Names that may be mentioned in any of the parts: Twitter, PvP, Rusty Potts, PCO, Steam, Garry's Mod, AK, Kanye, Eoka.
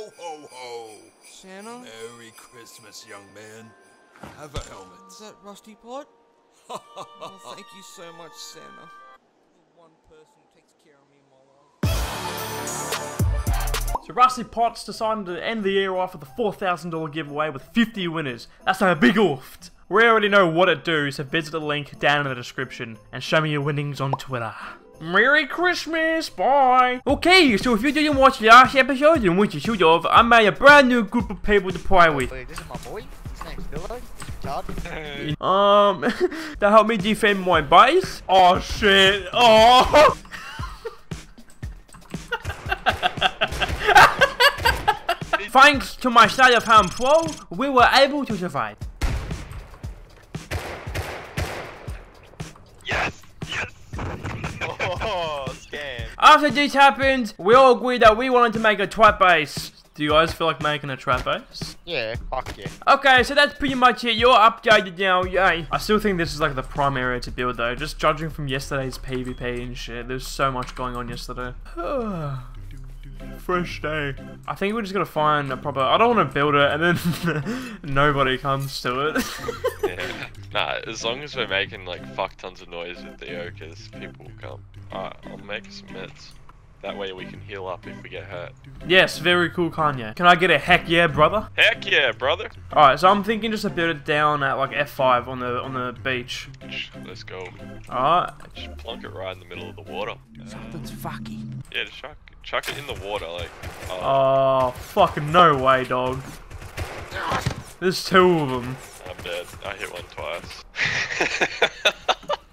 Ho, ho, ho. Santa? Merry Christmas, young man. Have a helmet. Is that Rusty Potts? Well, thank you so much, Santa. The one person who takes care of me in my life. So Rusty Potts decided to end the year off with a $4,000 giveaway with 50 winners. That's a big ooft. We already know what it do, so visit the link down in the description and show me your winnings on Twitter. Merry Christmas, bye! Okay, so if you didn't watch last episode, in which you should have, I made a brand new group of people to play with. This is my boy, his name's Billo. To help me defend my base. Oh shit, oh! Thanks to my sleight of hand pro, we were able to survive. After this happened, we all agreed that we wanted to make a trap base. Do you guys feel like making a trap base? Yeah, fuck yeah. Okay, so that's pretty much it. You're updated now, yay. I still think this is like the prime area to build though. Just judging from yesterday's PvP and shit. There's so much going on yesterday. Fresh day. I think we're just gonna find a proper... I don't want to build it and then nobody comes to it. Yeah. Nah, as long as we're making like fuck tons of noise with the Eokas, people will come. Alright, I'll make some meds. That way we can heal up if we get hurt. Yes, very cool, Kanye. Can I get a heck yeah, brother? Heck yeah, brother. Alright, so I'm thinking just to build it down at like F5 on the beach. Let's go. Alright. Just plonk it right in the middle of the water. Something's fucky. Yeah, just chuck it in the water, like. Oh, fucking no way, dog. There's two of them. I'm dead. I hit one twice.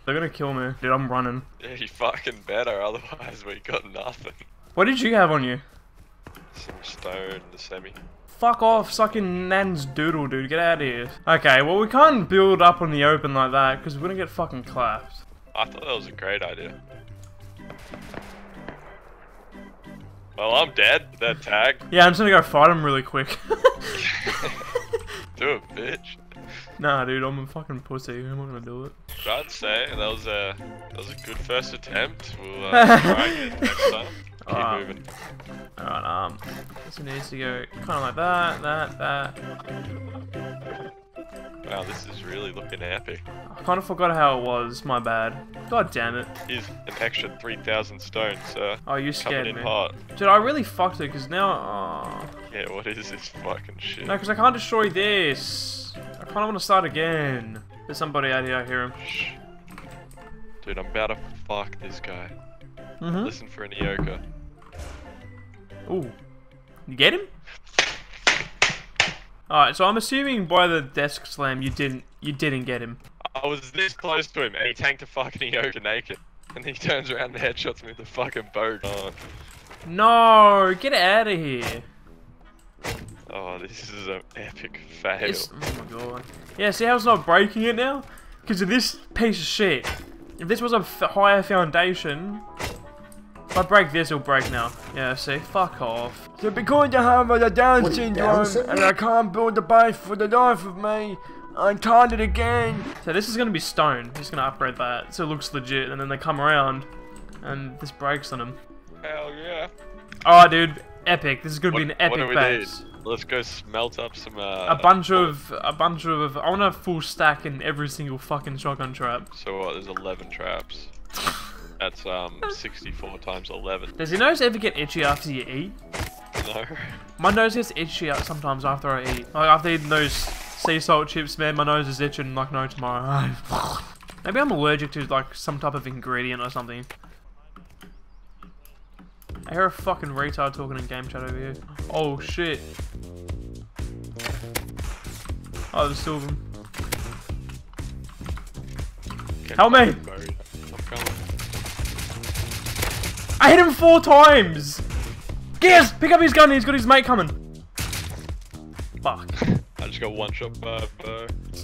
They're gonna kill me. Dude, I'm running. Yeah, you fucking better, otherwise we got nothing. What did you have on you? Some stone, the semi. Fuck off, sucking Nan's doodle, dude. Get out of here. Okay, well, we can't build up on the open like that, because we're gonna get fucking clapped. I thought that was a great idea. Well, I'm dead. That tag. Yeah, I'm just gonna go fight him really quick. Do it, bitch. Nah, dude, I'm a fucking pussy. I'm not gonna do it. I'd say that was a good first attempt. We'll try again next time. Keep moving. Alright, this one needs to go kind of like that, that. Wow, this is really looking epic. I kind of forgot how it was. My bad. God damn it. Here's an extra 3,000 stones, sir. Oh, you scared me. Hot. Dude, I really fucked it because now. Oh. Yeah, what is this fucking shit? No, because I can't destroy this. I kinda wanna start again. There's somebody out here, I hear him. Shh. Dude, I'm about to fuck this guy. Listen for an Eoka. Ooh. You get him? Alright, so I'm assuming by the desk slam you didn't get him. I was this close to him and he tanked a fucking Eoka naked. And he turns around and headshots me with a fucking boat. Oh. No, get out of here. Oh, this is an epic fail. It's, oh my god. Yeah, see how it's not breaking it now? Because of this piece of shit. If this was a higher foundation... If I break this, it'll break now. Yeah, see? Fuck off. So because I have a Down syndrome, and I can't build a base for the life of me, I'm tired again. So this is going to be stone. Just going to upgrade that so it looks legit, and then they come around, and this breaks on them. Hell yeah. Alright, dude. Epic. This is going to be an epic base. Let's go smelt up some, I want a full stack in every single fucking shotgun trap. So what, there's 11 traps. That's, 64 times 11. Does your nose ever get itchy after you eat? No. My nose gets itchy sometimes after I eat. Like, after eating those sea salt chips, man, my nose is itching like no tomorrow. Maybe I'm allergic to, like, some type of ingredient or something. I hear a fucking retard talking in game chat over here. Oh shit. Oh, there's two of them. Help me! I hit him 4 times! Yes! Pick up his gun, he's got his mate coming. Fuck. I just got one shot bro.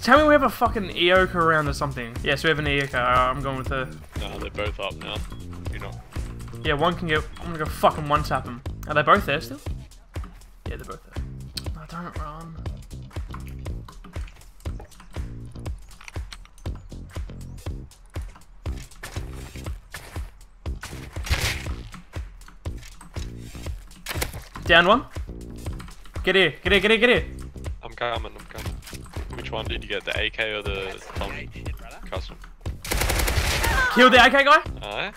Tell me we have a fucking Eoka around or something. Yes, we have an Eoka. I'm going with her. No, they're both up now. You're not. Yeah, one can get. I'm gonna go fucking one tap him. Are they both there still? Yeah, they're both there. No, don't run. Down one. Get here, get here, get here, get here. I'm coming, I'm coming. Which one did you get? The AK or the custom? Kill the AK guy? Nice.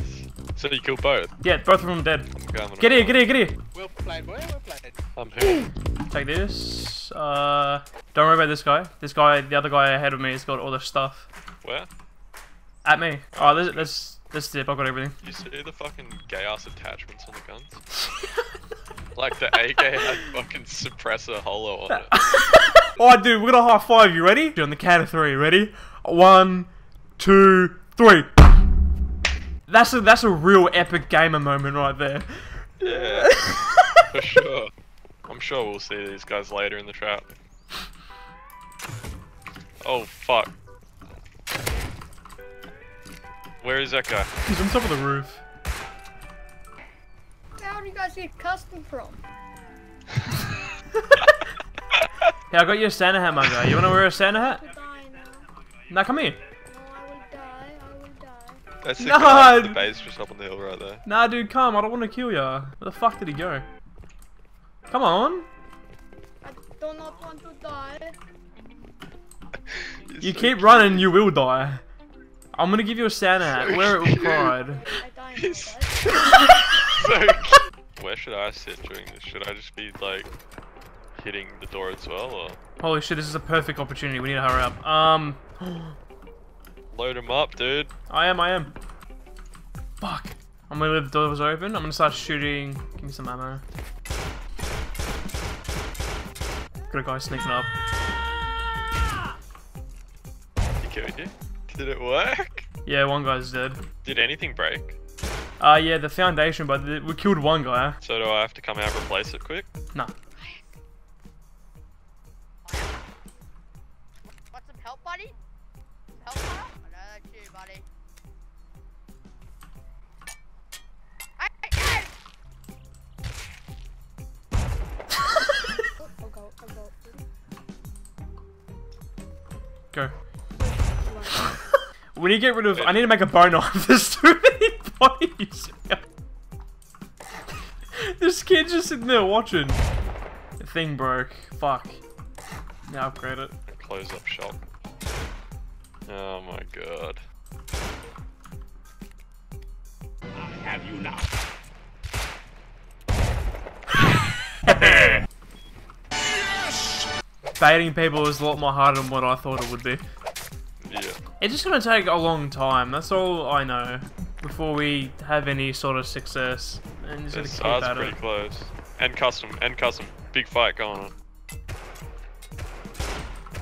So you killed both? Yeah, both of them dead. I'm coming. Get here, get here, get here. Well played, boy, well played. I'm here. Take this. Don't worry about this guy. This guy, the other guy ahead of me, has got all the stuff. Where? At me. Oh, this dip, I've got everything. You see the fucking gay ass attachments on the guns? Like the AK had fucking suppressor holo on it. Alright dude, we're gonna high five, you ready? On the count of three, ready? 1, 2, 3. That's a real epic gamer moment right there. Yeah. For sure. I'm sure we'll see these guys later in the trap. Oh fuck. Where is that guy? He's on top of the roof. How do you guys get custom from? Hey, I got you a Santa hat, my guy. You wanna wear a Santa hat? Now come here. No, I will die. That's the guy with the base just up on the hill right there. Nah, dude, come. I don't want to kill ya. Where the fuck did he go? Come on. I do not want to die. You so keep running, you will die. I'm gonna give you a Santa hat. So wear it with pride. Where should I sit during this? Should I just be like hitting the door as well? Or? Holy shit, this is a perfect opportunity. We need to hurry up. Load him up, dude. I am. Fuck. I'm gonna leave the doors open. I'm gonna start shooting. Give me some ammo. Got a guy sneaking up. He killed you. Did it work? Yeah, one guy's dead. Did anything break? Yeah, the foundation, but we killed one guy. So do I have to come out and replace it quick? No. Want some help, buddy? Help, bro? I know that's you, buddy. Hey! Go. We need to get rid of. I need to make a bone knife. There's too many bodies. This kid's just sitting there watching. The thing broke. Fuck. Now upgrade it. Close up shop. Oh my god. I have you now. Baiting people is a lot more harder than what I thought it would be. It's just gonna take a long time, that's all I know, before we have any sort of success. And just this gonna keep at pretty it. Close. End custom, big fight going on. I'm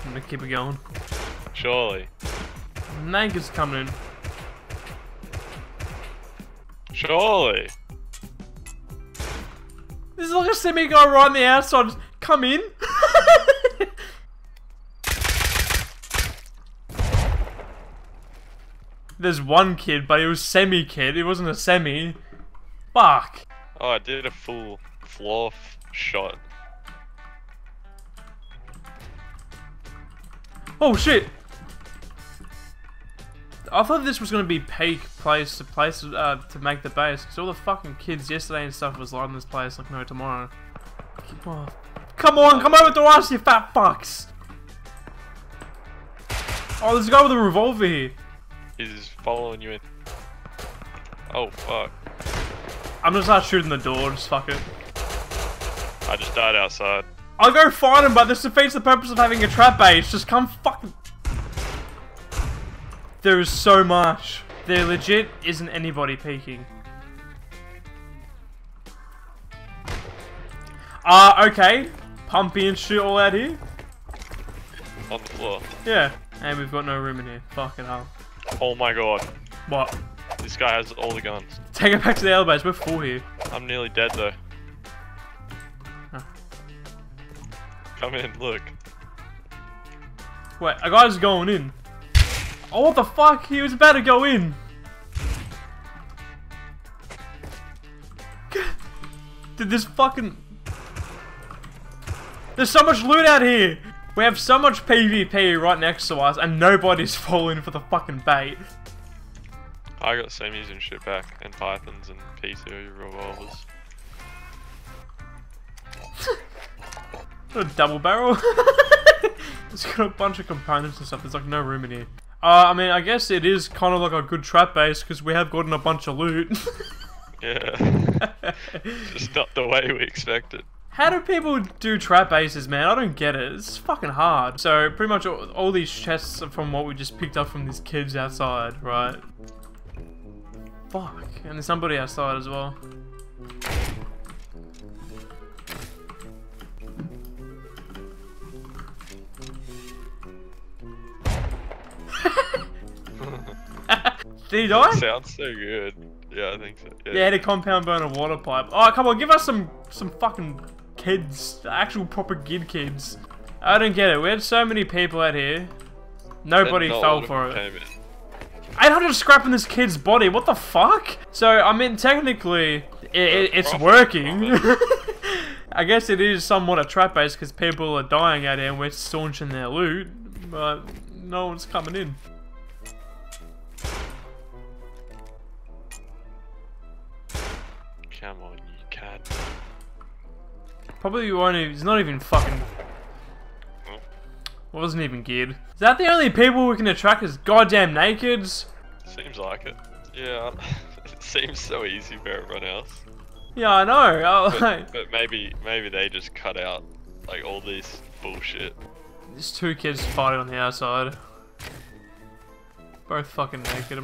gonna keep it going. Surely. Manga's coming in. Surely. This is like a semi guy right on the outside, just come in. There's one kid, but he was semi-kid. It wasn't a semi. Fuck. Oh, I did a full floor shot. Oh shit! I thought this was gonna be peak place to make the base, because all the fucking kids yesterday and stuff was lighting this place like no tomorrow. Oh. Come on, come over to us, you fat fucks! Oh, there's a guy with a revolver here. He's following you in. Oh fuck. I'm gonna start shooting the door, just fuck it. I just died outside. I'll go find him, but this defeats the purpose of having a trap base. Just come fucking. There is so much. There legit isn't anybody peeking. Okay. Pumpy and shit all out here. On the floor. Yeah. And we've got no room in here. Fucking hell. Oh my god. What? This guy has all the guns. Take it back to the elevators, we're full here. I'm nearly dead though. Huh. Come in, look. Wait, a guy's going in. Oh, what the fuck? He was about to go in. Did this fucking... There's so much loot out here! We have so much PvP right next to us, and nobody's falling for the fucking bait. I got semis and shit back, and pythons and PCO revolvers. A double barrel? It's got a bunch of components and stuff. There's like no room in here. I mean, I guess it is kind of like a good trap base because we have gotten a bunch of loot. Yeah. Just not the way we expected. How do people do trap bases, man? I don't get it. It's fucking hard. So pretty much all these chests are from what we just picked up from these kids outside, right? Fuck. And there's somebody outside as well. Did he die? That sounds so good. Yeah, I think so. Yeah, he had a compound burner water pipe. Oh, come on, give us some fucking kids. Actual proper gid kids. I don't get it. We had so many people out here. Nobody fell for it. 800 scrap in this kid's body. What the fuck? So, I mean, technically, it's working. I guess it is somewhat a trap base because people are dying out here and we're staunching their loot. But no one's coming in. Come on, you cat. Probably won't even, it's not even fucking... Oh. Wasn't even geared. Is that the only people we can attract is goddamn nakeds? Seems like it. Yeah, it seems so easy for everyone else. Yeah, I know. But maybe they just cut out like all this bullshit. There's two kids fighting on the outside. Both fucking naked.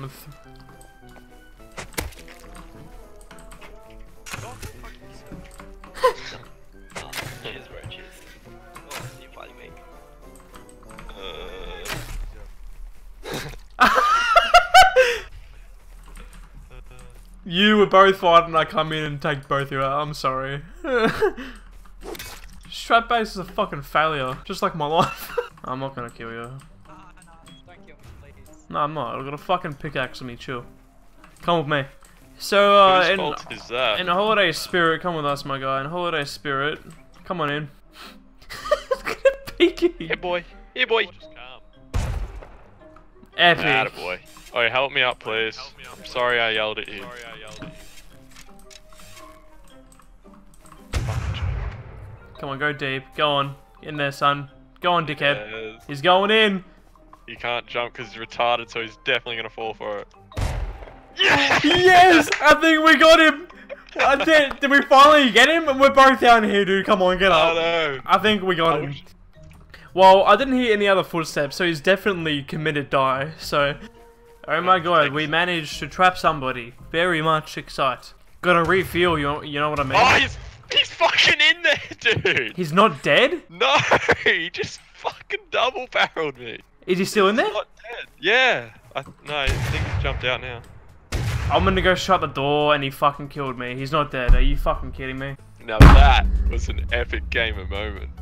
You were both fighting, I come in and take both of you out. I'm sorry. Trap base is a fucking failure, just like my life. I'm not gonna kill you. No, don't kill me, please. No, I'm not. I've got a fucking pickaxe on me, chill. Come with me. So, whose fault is that? In a holiday spirit, come with us, my guy. In a holiday spirit, come on in. It's gonna peek you. Hey, boy. Hey, boy. Epic. Atta boy. Oh, help me up, please. Help me up, I'm sorry I yelled at you. Come on, go deep. Go on. In there, son. Go on, dickhead. Yes. He's going in. He can't jump because he's retarded, so he's definitely going to fall for it. Yes! Yes! I think we got him! Did we finally get him? We're both down here, dude. Come on, get up. No. I think we got him. Well, I didn't hear any other footsteps, so he's definitely committed die, so... Oh my god, we managed to trap somebody. Very much excite. Gotta refuel, you know what I mean? Oh, he's fucking in there, dude! He's not dead? No, he just fucking double barreled me. Is he still in there? He's not dead. Yeah. No, I think he's jumped out now. I'm gonna go shut the door and he fucking killed me. He's not dead, are you fucking kidding me? Now that was an epic gamer moment.